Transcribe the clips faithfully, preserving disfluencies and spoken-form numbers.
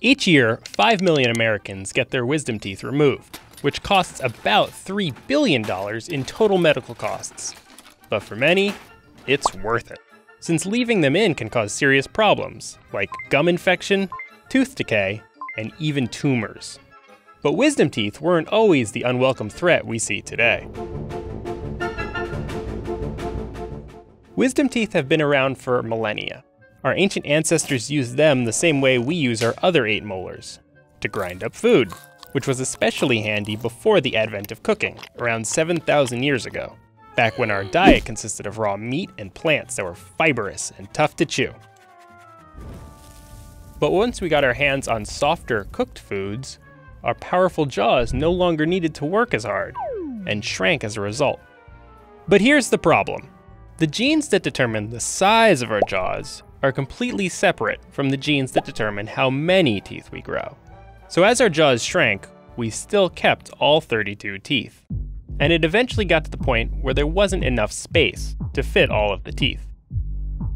Each year, five million Americans get their wisdom teeth removed, which costs about three billion dollars in total medical costs. But for many, it's worth it, since leaving them in can cause serious problems, like gum infection, tooth decay, and even tumors. But wisdom teeth weren't always the unwelcome threat we see today. Wisdom teeth have been around for millennia. Our ancient ancestors used them the same way we use our other eight molars, to grind up food, which was especially handy before the advent of cooking, around seven thousand years ago, back when our diet consisted of raw meat and plants that were fibrous and tough to chew. But once we got our hands on softer, cooked foods, our powerful jaws no longer needed to work as hard, and shrank as a result. But here's the problem. The genes that determine the size of our jaws are completely separate from the genes that determine how many teeth we grow. So as our jaws shrank, we still kept all thirty-two teeth. And it eventually got to the point where there wasn't enough space to fit all of the teeth.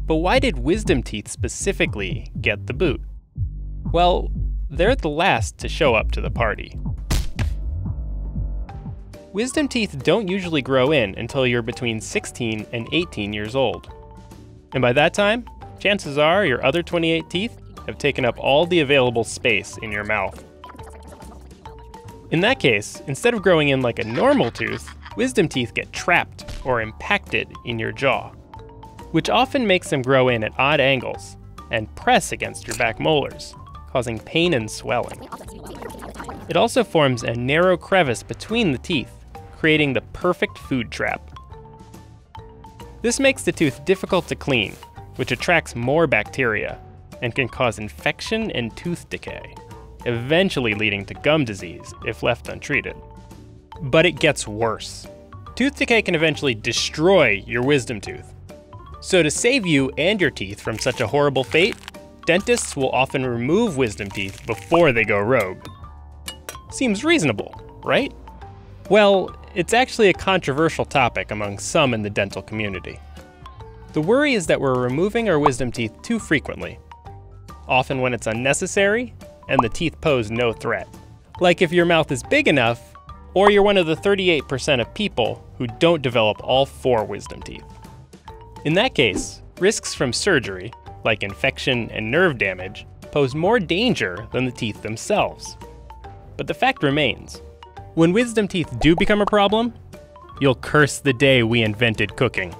But why did wisdom teeth specifically get the boot? Well, they're the last to show up to the party. Wisdom teeth don't usually grow in until you're between sixteen and eighteen years old. And by that time, chances are your other twenty-eight teeth have taken up all the available space in your mouth. In that case, instead of growing in like a normal tooth, wisdom teeth get trapped or impacted in your jaw, which often makes them grow in at odd angles and press against your back molars, causing pain and swelling. It also forms a narrow crevice between the teeth, creating the perfect food trap. This makes the tooth difficult to clean, which attracts more bacteria and can cause infection and tooth decay, eventually leading to gum disease if left untreated. But it gets worse. Tooth decay can eventually destroy your wisdom tooth. So to save you and your teeth from such a horrible fate, dentists will often remove wisdom teeth before they go rogue. Seems reasonable, right? Well, it's actually a controversial topic among some in the dental community. The worry is that we're removing our wisdom teeth too frequently, often when it's unnecessary and the teeth pose no threat. Like if your mouth is big enough, or you're one of the thirty-eight percent of people who don't develop all four wisdom teeth. In that case, risks from surgery, like infection and nerve damage, pose more danger than the teeth themselves. But the fact remains, when wisdom teeth do become a problem, you'll curse the day we invented cooking.